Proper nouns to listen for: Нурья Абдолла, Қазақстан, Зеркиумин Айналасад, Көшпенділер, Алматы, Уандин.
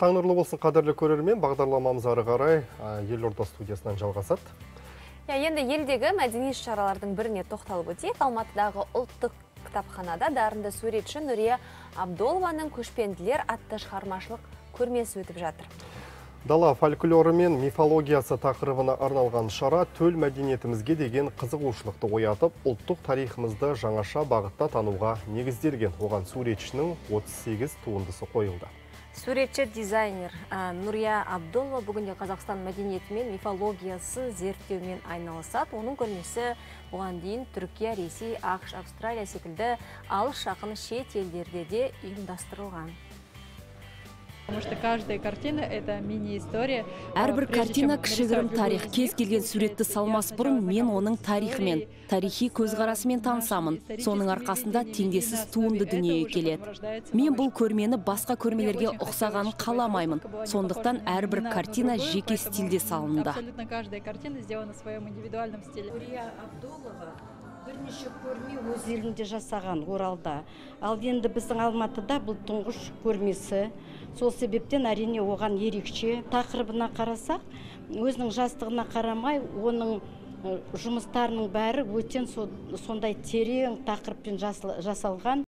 Таңнұрлы болсын қадірлі көрермен, бағдарламамыз ары қарай Елорда студиясынан жалғасады. Енді елдегі мәдени шаралардың біріне тоқталып өтейік. Алматыдағы ұлттық кітапханада дарынды суретші Нурья Абдолланың көшпенділер атты шығармашылық көрмесі өтіп жатыр. Дала фольклоры мен мифологиясы тақырыбына арналған шара төл мәдениетімізге деген қызығушылықты оятып, ұлттық тарихымызды жаңаша бағытта тануға негізделген. Оған суретшінің 38 туындысы қойылды. Суретші дизайнер Нурья Абдолла бүгінде Қазақстан мәдениеті мен мифологиясы Зеркиумин Айналасад. Оның көрмесі Уандин, Түркия, Ресей, АШ, Австралия секілді алыс жақын шет елдерде ұйымдастырылған. Әрбір картина кішігірім тарих. Кез келген суретті салмас бұрын мен оның тарихымен, тарихи көзқарасымен танысамын. Соның арқасында теңдесіз туынды дүниеге келеді. Мен бұл көрмені басқа көрмелерге ұқсағанын қаламаймын. Сондықтан әрбір картина жеке стильде салынды. Бірнеше көрме өз елінде жасаған Оралда. Ал енді біздің Алматыда бұл тұңғыш көрмесі. Сол себептен әрине оған ерекше. Тақырыбына қарасақ, өзінің жастығына қарамай, оның жұмыстарының бәрі өтен сондай терең тақырыппен жасалған.